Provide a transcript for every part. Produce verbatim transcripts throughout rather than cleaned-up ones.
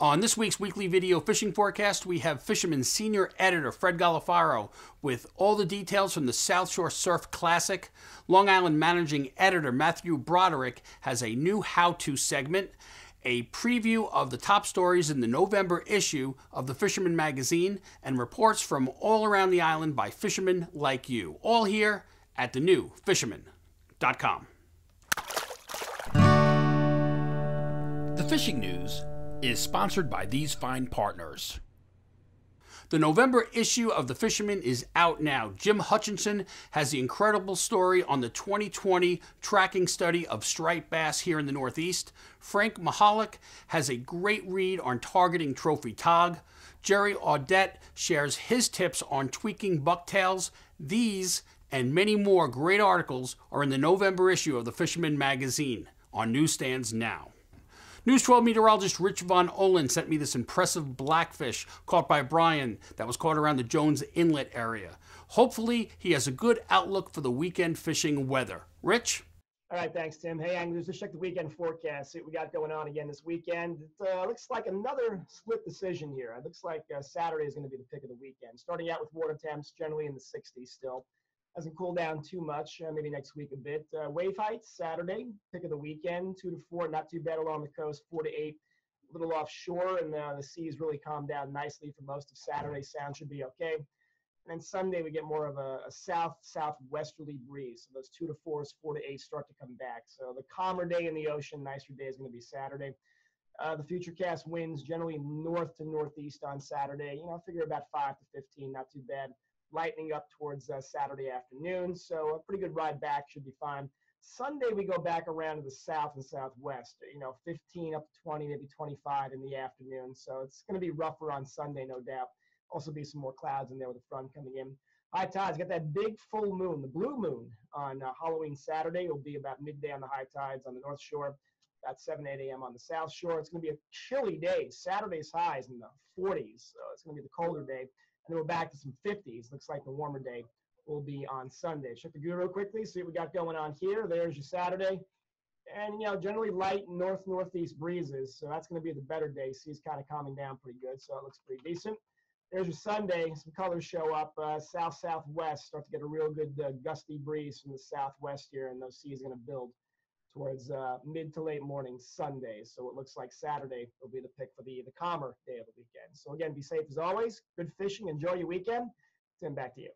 On this week's weekly video fishing forecast, we have Fisherman Senior Editor Fred Gallafaro with all the details from the South Shore Surf Classic. Long Island Managing Editor Matthew Broderick has a new how-to segment, a preview of the top stories in the November issue of the Fisherman magazine, and reports from all around the island by fishermen like you. All here at the new fisherman dot com. The fishing news is sponsored by these fine partners. The November issue of The Fisherman is out now. Jim Hutchinson has the incredible story on the twenty twenty tracking study of striped bass here in the Northeast. Frank Mahalik has a great read on targeting trophy tog. Jerry Audette shares his tips on tweaking bucktails. These and many more great articles are in the November issue of The Fisherman magazine on newsstands now. News twelve meteorologist Rich Von Olin sent me this impressive blackfish caught by Brian that was caught around the Jones Inlet area. Hopefully, he has a good outlook for the weekend fishing weather. Rich? All right, thanks, Tim. Hey, anglers, let's check the weekend forecast, see what we got going on again this weekend. It uh, looks like another split decision here. It looks like uh, Saturday is going to be the pick of the weekend, starting out with water temps generally in the sixties still. Doesn't cool down too much, uh, maybe next week a bit. Uh, wave heights, Saturday, pick of the weekend, two to four, not too bad along the coast, four to eight, a little offshore, and uh, the seas really calmed down nicely for most of Saturday. Sound should be okay. And then Sunday, we get more of a, a south, southwesterly breeze. So those two to fours, four to eight start to come back. So the calmer day in the ocean, nicer day is going to be Saturday. Uh, the futurecast winds generally north to northeast on Saturday. You know, figure about five to fifteen, not too bad. Lightening up towards uh, Saturday afternoon, so a pretty good ride back, should be fine. Sunday, we go back around to the south and southwest, you know, fifteen up to twenty, maybe twenty-five in the afternoon, so it's going to be rougher on Sunday, no doubt. Also be some more clouds in there with the front coming in. High tides, got that big full moon, the blue moon, on uh, Halloween Saturday. It'll be about midday on the high tides on the north shore, about seven, eight a m on the south shore. It's going to be a chilly day. Saturday's highs in the forties, so it's going to be the colder day. And we're back to some fifties. Looks like the warmer day will be on Sunday. Check the guru quickly, see what we got going on here. There's your Saturday. And, you know, generally light north-northeast breezes, so that's going to be the better day. Sea's kind of calming down pretty good, so it looks pretty decent. There's your Sunday. Some colors show up. Uh, south-southwest, start to get a real good uh, gusty breeze from the southwest here, and those seas are going to build towards uh, mid to late morning Sunday. So it looks like Saturday will be the pick for the, the calmer day of the weekend. So again, be safe as always. Good fishing. Enjoy your weekend. Tim, back to you.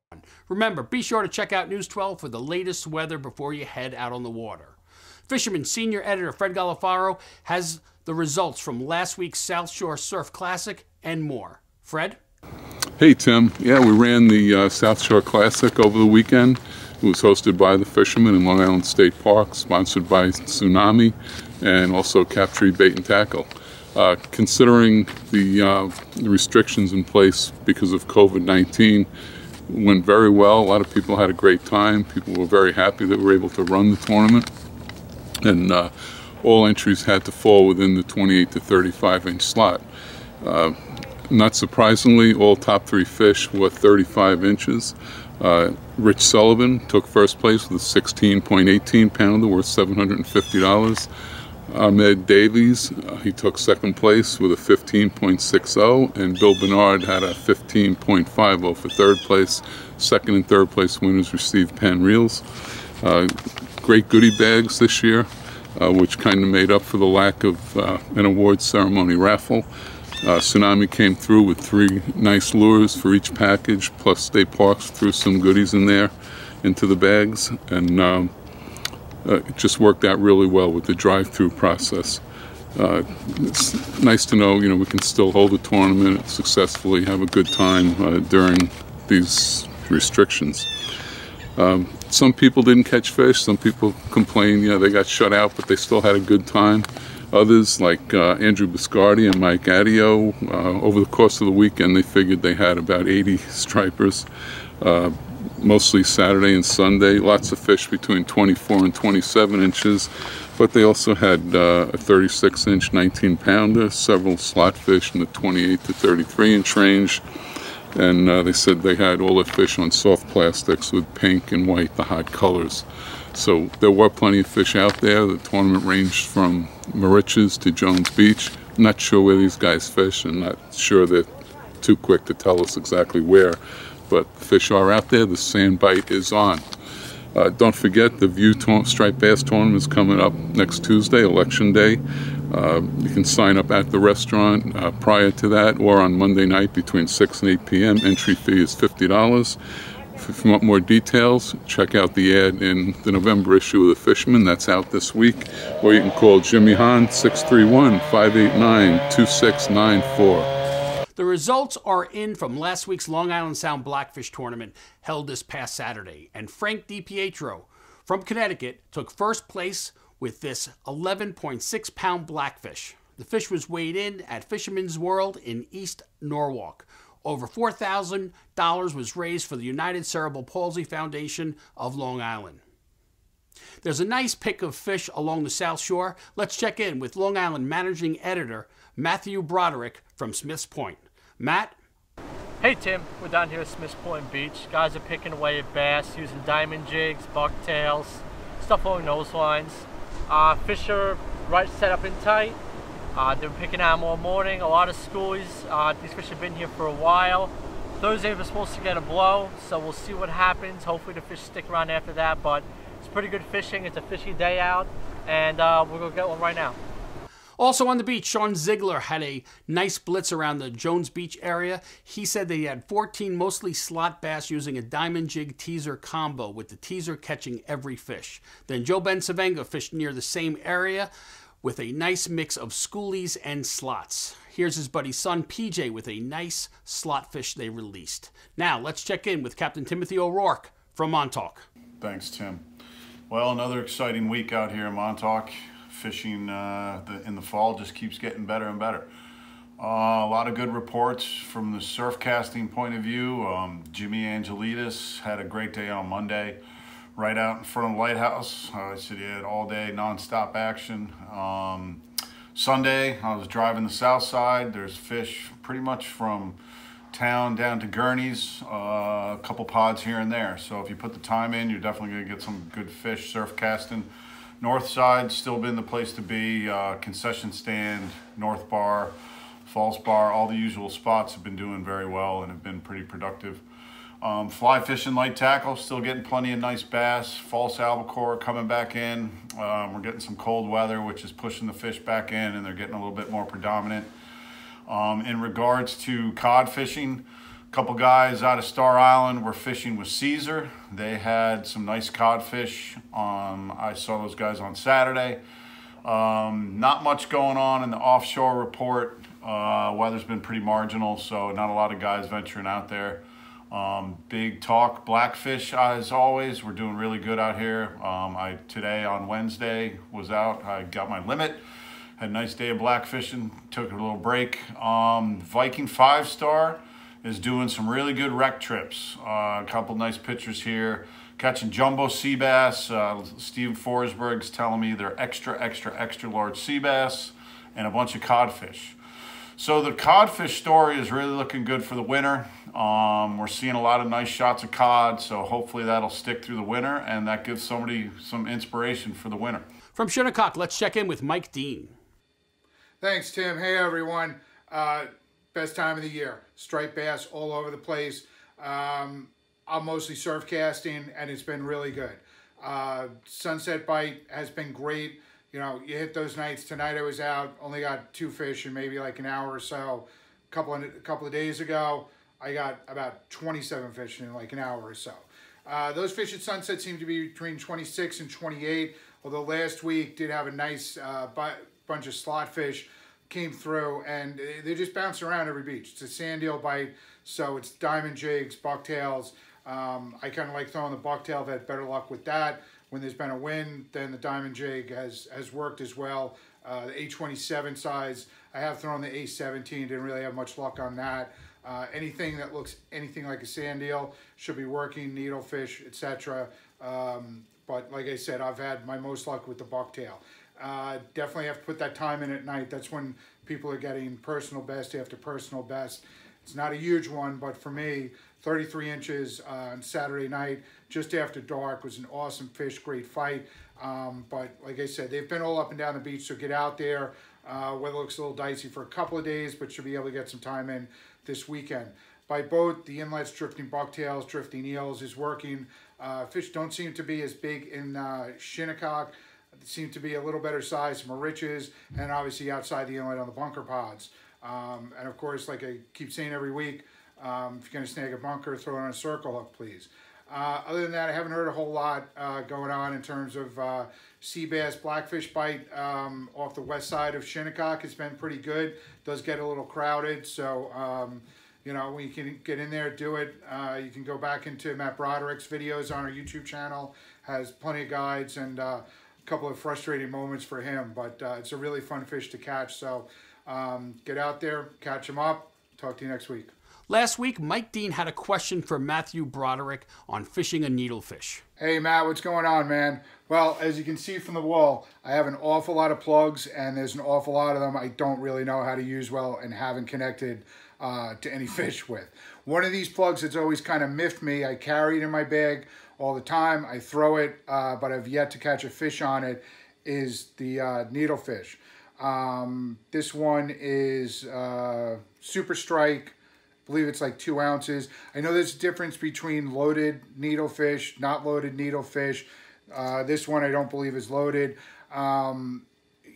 Remember, be sure to check out News twelve for the latest weather before you head out on the water. Fisherman Senior Editor Fred Gallafaro has the results from last week's South Shore Surf Classic and more. Fred? Hey, Tim. Yeah, we ran the uh, South Shore Classic over the weekend. It was hosted by the Fishermen in Long Island State Park, sponsored by Tsunami, and also Captree Bait and Tackle. Uh, considering the, uh, the restrictions in place because of COVID nineteen, went very well. A lot of people had a great time. People were very happy that we were able to run the tournament. And uh, all entries had to fall within the twenty-eight to thirty-five inch slot. Uh, not surprisingly, all top three fish were thirty-five inches. Uh, Rich Sullivan took first place with a sixteen point one eight pounder worth seven hundred fifty dollars. Ahmed Davies, uh, he took second place with a fifteen point six oh, and Bill Bernard had a fifteen point five oh for third place. Second and third place winners received pan reels. Uh, great goodie bags this year, uh, which kind of made up for the lack of uh, an award ceremony raffle. Uh, Tsunami came through with three nice lures for each package, plus State Parks threw some goodies in there into the bags, and um, uh, it just worked out really well with the drive-through process. Uh, it's nice to know, you know, we can still hold the tournament successfully, have a good time uh, during these restrictions. Um, some people didn't catch fish, some people complained, you know, they got shut out, but they still had a good time. Others, like uh, Andrew Biscardi and Mike Adio, uh, over the course of the weekend, they figured they had about eighty stripers, uh, mostly Saturday and Sunday. Lots of fish between twenty-four and twenty-seven inches, but they also had uh, a thirty-six inch, nineteen pounder, several slot fish in the twenty-eight to thirty-three inch range, and uh, they said they had all the fish on soft plastics with pink and white, the hot colors. So there were plenty of fish out there. The tournament ranged from Moriches to Jones Beach, not sure where these guys fish, and not sure they're too quick to tell us exactly where, but the fish are out there. The sand bite is on. Uh, don't forget the View Striped Bass Tournament is coming up next Tuesday, Election Day. Uh, you can sign up at the restaurant uh, prior to that, or on Monday night between six and eight p m Entry fee is fifty dollars. If you want more details, check out the ad in the November issue of The Fisherman. That's out this week. Or you can call Jimmy Hahn, six three one, five eight nine, two six nine four. The results are in from last week's Long Island Sound Blackfish Tournament held this past Saturday. And Frank DiPietro from Connecticut took first place with this eleven point six pound blackfish. The fish was weighed in at Fisherman's World in East Norwalk. Over four thousand dollars was raised for the United Cerebral Palsy Foundation of Long Island. There's a nice pick of fish along the South Shore. Let's check in with Long Island Managing Editor Matthew Broderick from Smith's Point. Matt? Hey Tim, we're down here at Smith's Point Beach. Guys are picking away at bass using diamond jigs, bucktails, stuff along those lines. Uh, fish are right set up and tight. Uh, they're picking out more morning, a lot of schoolies. Uh, these fish have been here for a while. Thursday was supposed to get a blow, so we'll see what happens. Hopefully the fish stick around after that, but it's pretty good fishing. It's a fishy day out, and uh, we'll go get one right now. Also on the beach, Sean Ziegler had a nice blitz around the Jones Beach area. He said that he had fourteen mostly slot bass using a diamond jig teaser combo, with the teaser catching every fish. Then Joe Bencivenga fished near the same area with a nice mix of schoolies and slots. Here's his buddy's son, P J, with a nice slot fish they released. Now, let's check in with Captain Timothy O'Rourke from Montauk. Thanks, Tim. Well, another exciting week out here in Montauk. Fishing uh, the, in the fall just keeps getting better and better. Uh, a lot of good reports from the surf casting point of view. Um, Jimmy Angelides had a great day on Monday, right out in front of the lighthouse. I said he had all day non-stop action. Um, Sunday, I was driving the south side. There's fish pretty much from town down to Gurney's, uh, a couple pods here and there. So if you put the time in, you're definitely gonna get some good fish surf casting. North side, still been the place to be. Uh, concession stand, North Bar, Falls Bar, all the usual spots have been doing very well and have been pretty productive. Um, fly fishing, light tackle, still getting plenty of nice bass. False albacore coming back in. Um, we're getting some cold weather, which is pushing the fish back in, and they're getting a little bit more predominant. Um, in regards to cod fishing, a couple guys out of Star Island were fishing with Caesar. They had some nice codfish. Um, I saw those guys on Saturday. Um, not much going on in the offshore report. Uh, weather's been pretty marginal, so not a lot of guys venturing out there. Um, big talk, blackfish as always. We're doing really good out here. Um, I today on Wednesday was out. I got my limit. Had a nice day of blackfishing. Took a little break. Um, Viking Five Star is doing some really good wreck trips. Uh, a couple nice pictures here. Catching jumbo sea bass. Uh, Steve Forsberg's telling me they're extra, extra, extra large sea bass and a bunch of codfish. So the codfish story is really looking good for the winter. Um, we're seeing a lot of nice shots of cod, so hopefully that'll stick through the winter, and that gives somebody some inspiration for the winter. From Shinnecock, let's check in with Mike Dean. Thanks, Tim. Hey, everyone. Uh, best time of the year. Striped bass all over the place. Um, I'm mostly surf casting, and it's been really good. Uh, sunset bite has been great. You know, you hit those nights. Tonight I was out, only got two fish in maybe like an hour or so. A couple of, a couple of days ago, I got about twenty-seven fish in like an hour or so. Uh, those fish at sunset seem to be between twenty-six and twenty-eight, although last week did have a nice uh, bu bunch of slot fish came through, and they just bounce around every beach. It's a sand eel bite, so it's diamond jigs, bucktails. Um, I kind of like throwing the bucktail. I've had better luck with that. When there's been a wind, then the diamond jig has, has worked as well. Uh, the A twenty-seven size, I have thrown the A seventeen, didn't really have much luck on that. Uh, anything that looks anything like a sand eel should be working, needlefish, et cetera. Um, but like I said, I've had my most luck with the bucktail. Uh, definitely have to put that time in at night. That's when people are getting personal best after personal best. It's not a huge one, but for me, thirty-three inches uh, on Saturday night, just after dark, was an awesome fish, great fight. Um, but like I said, they've been all up and down the beach, so get out there. Uh, weather looks a little dicey for a couple of days, but should be able to get some time in this weekend. By boat, the inlet's drifting bucktails, drifting eels is working. Uh, fish don't seem to be as big in uh, Shinnecock. They seem to be a little better size, Moriches, and obviously outside the inlet on the bunker pods. Um, and of course, like I keep saying every week, um, if you're going to snag a bunker, throw it on a circle hook, please. Uh, other than that, I haven't heard a whole lot uh, going on in terms of uh, sea bass, blackfish bite um, off the west side of Shinnecock. It's been pretty good. It does get a little crowded, so um, you know, when you can get in there, do it. Uh, you can go back into Matt Broderick's videos on our YouTube channel. Has plenty of guides and uh, a couple of frustrating moments for him, but uh, it's a really fun fish to catch. So um, get out there, catch him up. Talk to you next week. Last week, Mike Dean had a question for Matthew Broderick on fishing a needlefish. Hey, Matt, what's going on, man? Well, as you can see from the wall, I have an awful lot of plugs, and there's an awful lot of them I don't really know how to use well and haven't connected uh, to any fish with. One of these plugs that's always kind of miffed me, I carry it in my bag all the time. I throw it, uh, but I've yet to catch a fish on it, is the uh, needlefish. Um, this one is uh, Super Strike. I believe it's like two ounces. I know there's a difference between loaded needlefish, not loaded needlefish. Uh, this one I don't believe is loaded. Um,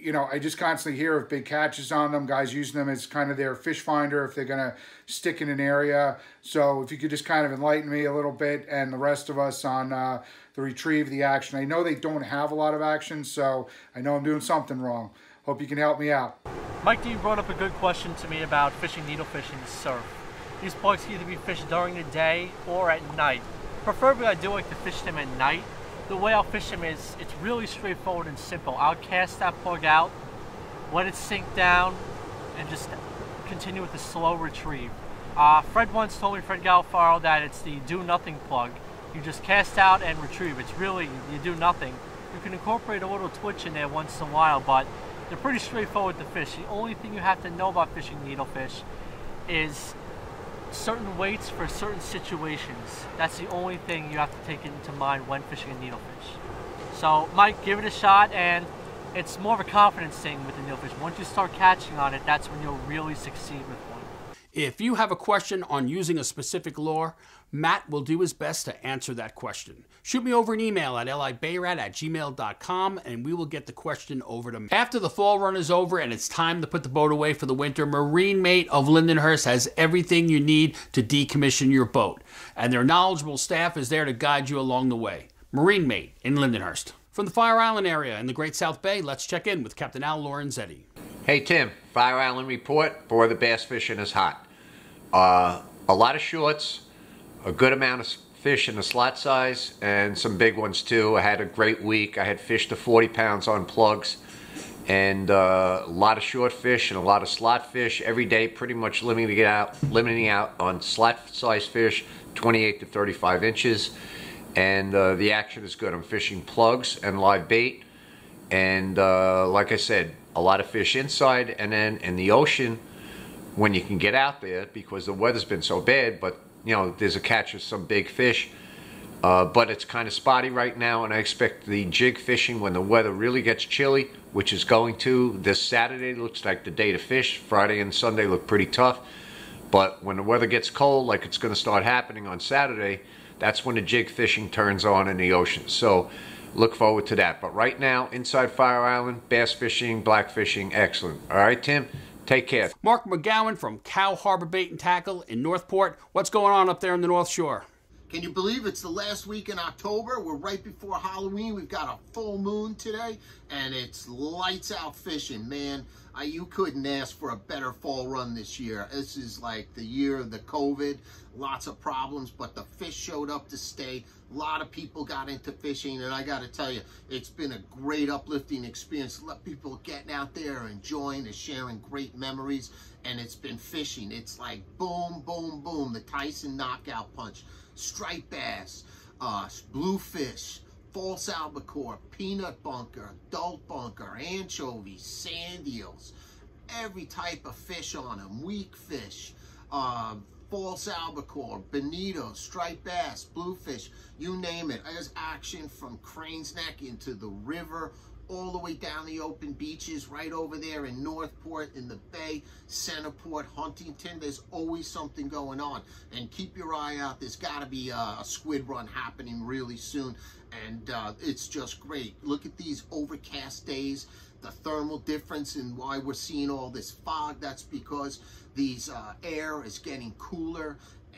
you know, I just constantly hear of big catches on them, guys using them as kind of their fish finder if they're gonna stick in an area. So if you could just kind of enlighten me a little bit and the rest of us on uh, the retrieve, the action. I know they don't have a lot of action, so I know I'm doing something wrong. Hope you can help me out. Mike Dean brought up a good question to me about fishing needlefish in the surf. These plugs can either be fished during the day or at night. Preferably I do like to fish them at night. The way I'll fish them is, it's really straightforward and simple. I'll cast that plug out, let it sink down, and just continue with the slow retrieve. Uh, Fred once told me, Fred Gallafaro, that it's the do nothing plug. You just cast out and retrieve. It's really, you do nothing. You can incorporate a little twitch in there once in a while, but they're pretty straightforward to fish. The only thing you have to know about fishing needlefish is certain weights for certain situations. That's the only thing you have to take into mind when fishing a needlefish. So Mike, give it a shot, and it's more of a confidence thing with the needlefish. Once you start catching on it, that's when you'll really succeed with one. If you have a question on using a specific lure, Matt will do his best to answer that question. Shoot me over an email at libayrat at gmail dot com and we will get the question over to Matt. After the fall run is over and it's time to put the boat away for the winter, Marine Mate of Lindenhurst has everything you need to decommission your boat. And their knowledgeable staff is there to guide you along the way. Marine Mate in Lindenhurst. From the Fire Island area in the Great South Bay, let's check in with Captain Al Lorenzetti. Hey Tim, Fire Island report for the bass fishing is hot. Uh, a lot of shorts, a good amount of fish in the slot size, and some big ones too. I had a great week. I had fish to forty pounds on plugs, and uh, a lot of short fish and a lot of slot fish every day, pretty much limiting out, limiting out on slot size fish, twenty-eight to thirty-five inches. And uh, the action is good. I'm fishing plugs and live bait, and uh, like I said, a lot of fish inside, and then in the ocean, when you can get out there, because the weather's been so bad, but you know, there's a catch of some big fish, uh, but it's kind of spotty right now, and I expect the jig fishing when the weather really gets chilly, which is going to this Saturday, looks like the day to fish. Friday and Sunday look pretty tough, but when the weather gets cold, like it's going to start happening on Saturday, that's when the jig fishing turns on in the ocean, so look forward to that. But right now, inside Fire Island, bass fishing, black fishing, excellent. All right, Tim? Take care. Mark McGowan from Cow Harbor Bait and Tackle in Northport. What's going on up there in the North Shore? Can you believe it's the last week in October? We're right before Halloween. We've got a full moon today, and it's lights out fishing, man. I, you couldn't ask for a better fall run this year. This is like the year of the COVID, lots of problems, but the fish showed up to stay. A lot of people got into fishing, and I gotta tell you, it's been a great uplifting experience. A lot of people getting out there, enjoying and sharing great memories, and it's been fishing. It's like boom, boom, boom, the Tyson knockout punch, striped bass, uh, bluefish, false albacore, peanut bunker, adult bunker, anchovies, sand eels, every type of fish on them, weak fish, uh, false albacore, bonito, striped bass, bluefish, you name it. There's action from Crane's Neck into the river, all the way down the open beaches, right over there in Northport, in the Bay, Centerport, Huntington. There's always something going on. And keep your eye out. There's got to be a squid run happening really soon. And uh, it's just great. Look at these overcast days. The thermal difference in why we're seeing all this fog, that's because these uh, air is getting cooler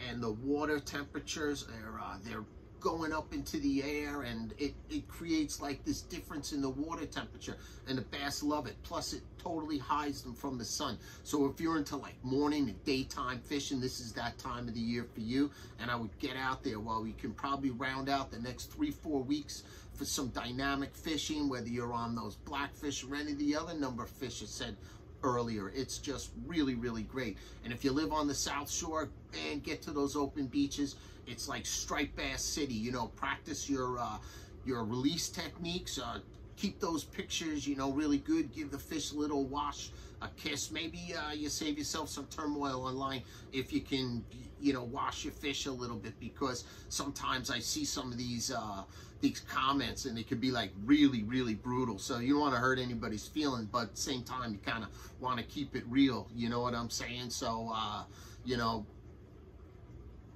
and the water temperatures are uh, they're going up into the air, and it, it creates like this difference in the water temperature, and the bass love it. Plus it totally hides them from the sun. So if you're into like morning and daytime fishing, this is that time of the year for you. And I would get out there while we can probably round out the next three, four weeks for some dynamic fishing, whether you're on those blackfish or any of the other number of fish I said earlier. It's just really, really great. And if you live on the South Shore, man, get to those open beaches. It's like striped bass city, you know. Practice your uh, your release techniques. Uh, keep those pictures, you know, really good. Give the fish a little wash, a kiss. Maybe uh, you save yourself some turmoil online if you can, you know, wash your fish a little bit, because sometimes I see some of these uh, these comments and it could be like really, really brutal. So you don't want to hurt anybody's feeling, but at the same time, you kind of want to keep it real. You know what I'm saying? So, uh, you know,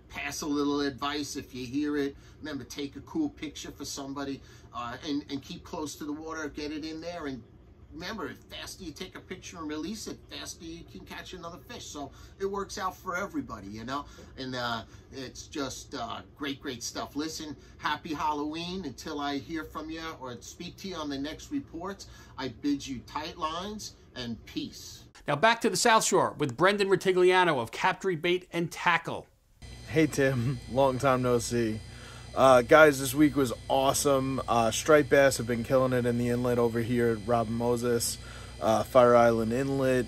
pass a little advice if you hear it. Remember, take a cool picture for somebody uh, and, and keep close to the water, get it in there. And remember, the faster you take a picture and release it, the faster you can catch another fish. So it works out for everybody, you know? And uh, it's just uh, great, great stuff. Listen, happy Halloween. Until I hear from you or speak to you on the next reports, I bid you tight lines and peace. Now back to the South Shore with Brendan Rattigliano of Captree Bait and Tackle. Hey, Tim. Long time no see. Uh, guys, this week was awesome. Uh, striped bass have been killing it in the inlet over here at Robin Moses, uh, Fire Island Inlet.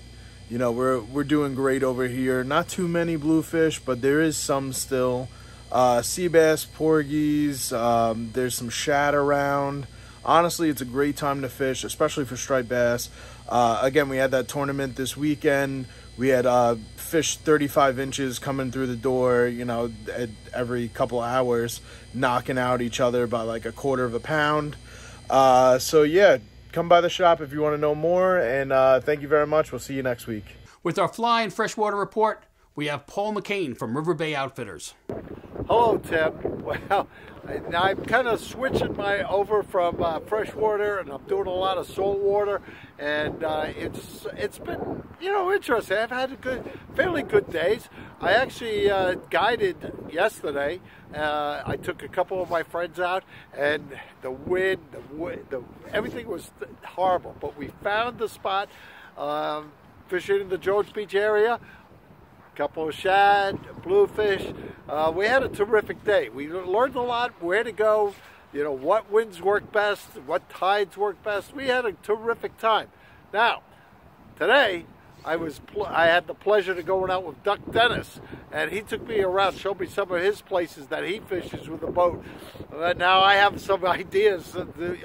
You know, we're, we're doing great over here. Not too many bluefish, but there is some still. Uh, sea bass, porgies, um, there's some shad around. Honestly, it's a great time to fish, especially for striped bass. Uh, again, we had that tournament this weekend. We had uh, fish thirty-five inches coming through the door, you know, at every couple of hours, knocking out each other by like a quarter of a pound. Uh, so, yeah, come by the shop if you want to know more. And uh, thank you very much. We'll see you next week. With our fly and freshwater report, we have Paul McCain from River Bay Outfitters. Hello, Tim. Well, I'm kind of switching my over from uh, freshwater, and I'm doing a lot of saltwater, and uh, it's it's been, you know, interesting. I've had a good, fairly good days. I actually uh, guided yesterday. Uh, I took a couple of my friends out, and the wind, the, wind, the everything was horrible. But we found the spot, um, fishing in the Jones Beach area. Couple of shad, bluefish. Uh, we had a terrific day. We learned a lot, where to go, you know, what winds work best, what tides work best. We had a terrific time. Now, today, I was I had the pleasure of going out with Duck Dennis, and he took me around, showed me some of his places that he fishes with a boat. Uh, now I have some ideas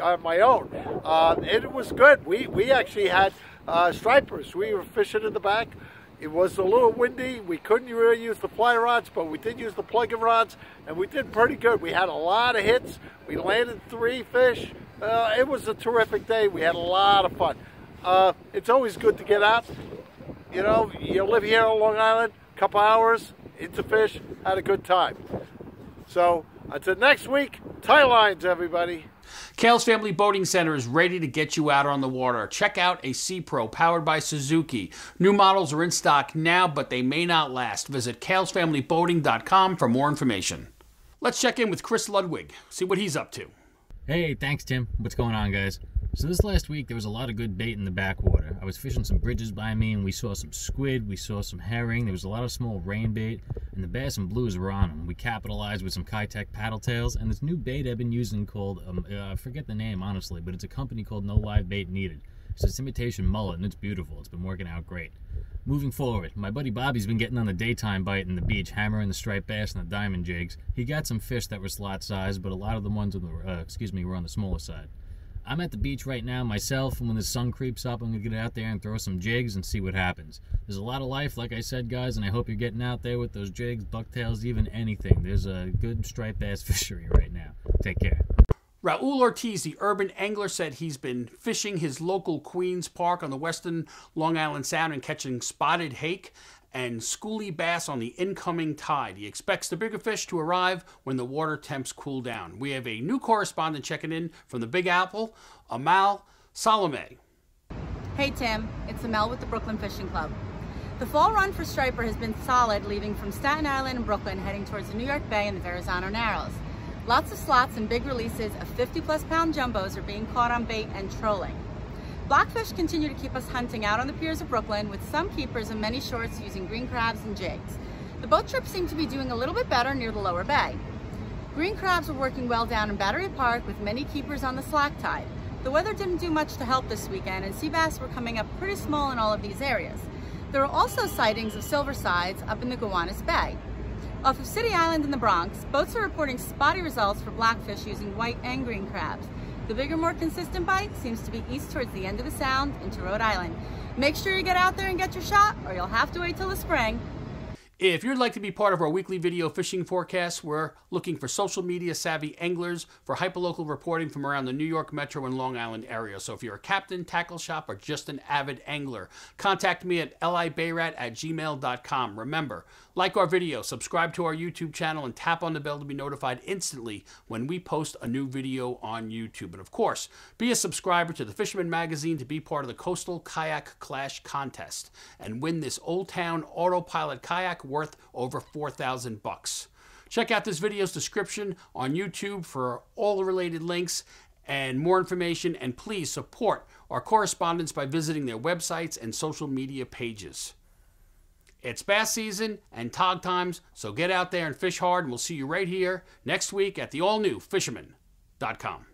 on my own. Uh, it was good. We, we actually had uh, stripers. We were fishing in the back. It was a little windy. We couldn't really use the fly rods, but we did use the plug-in rods, and we did pretty good. We had a lot of hits. We landed three fish. Uh, it was a terrific day. We had a lot of fun. Uh, it's always good to get out. You know, you live here on Long Island, couple hours, into fish, had a good time. So until next week, tie lines, everybody. Kale's Family Boating Center is ready to get you out on the water. Check out a Sea Pro powered by Suzuki. New models are in stock now, but they may not last. Visit kales family boating dot com for more information. Let's check in with Chris Ludwig, see what he's up to. Hey, thanks, Tim. What's going on, guys? So this last week, there was a lot of good bait in the backwater. I was fishing some bridges by me, and we saw some squid, we saw some herring, there was a lot of small rain bait, and the bass and blues were on them. We capitalized with some Kitech paddle tails, and this new bait I've been using called, um, uh, I forget the name, honestly, but it's a company called No Live Bait Needed. It's this imitation mullet, and it's beautiful. It's been working out great. Moving forward, my buddy Bobby's been getting on the daytime bite in the beach, hammering the striped bass and the diamond jigs. He got some fish that were slot sized, but a lot of the ones on the, uh, excuse me, were on the smaller side. I'm at the beach right now myself, and when the sun creeps up, I'm going to get out there and throw some jigs and see what happens. There's a lot of life, like I said, guys, and I hope you're getting out there with those jigs, bucktails, even anything. There's a good striped bass fishery right now. Take care. Raul Ortiz, the urban angler, said he's been fishing his local Queens Park on the western Long Island Sound and catching spotted hake and schoolie bass on the incoming tide. He expects the bigger fish to arrive when the water temps cool down. We have a new correspondent checking in from the Big Apple, Amal Salome. Hey Tim, it's Amal with the Brooklyn Fishing Club. The fall run for striper has been solid, leaving from Staten Island and Brooklyn, heading towards the New York Bay and the Verrazano Narrows. Lots of slots and big releases of fifty plus pound jumbos are being caught on bait and trolling. Blockfish continue to keep us hunting out on the piers of Brooklyn, with some keepers and many shorts using green crabs and jigs. The boat trips seem to be doing a little bit better near the lower bay. Green crabs are working well down in Battery Park, with many keepers on the slack tide. The weather didn't do much to help this weekend, and sea bass were coming up pretty small in all of these areas. There are also sightings of silversides up in the Gowanus Bay. Off of City Island in the Bronx, boats are reporting spotty results for blackfish using white and green crabs. The bigger, more consistent bite seems to be east towards the end of the Sound into Rhode Island. Make sure you get out there and get your shot, or you'll have to wait till the spring. If you'd like to be part of our weekly video fishing forecast, we're looking for social media savvy anglers for hyperlocal reporting from around the New York metro and Long Island area. So if you're a captain, tackle shop, or just an avid angler, contact me at libayrat at gmail dot com. Remember, like our video, subscribe to our YouTube channel, and tap on the bell to be notified instantly when we post a new video on YouTube. And of course, be a subscriber to the Fisherman Magazine to be part of the Coastal Kayak Clash Contest and win this Old Town Autopilot kayak worth over four thousand bucks. Check out this video's description on YouTube for all the related links and more information, and please support our correspondents by visiting their websites and social media pages. It's bass season and tog times, so get out there and fish hard, and we'll see you right here next week at the all new fisherman dot com.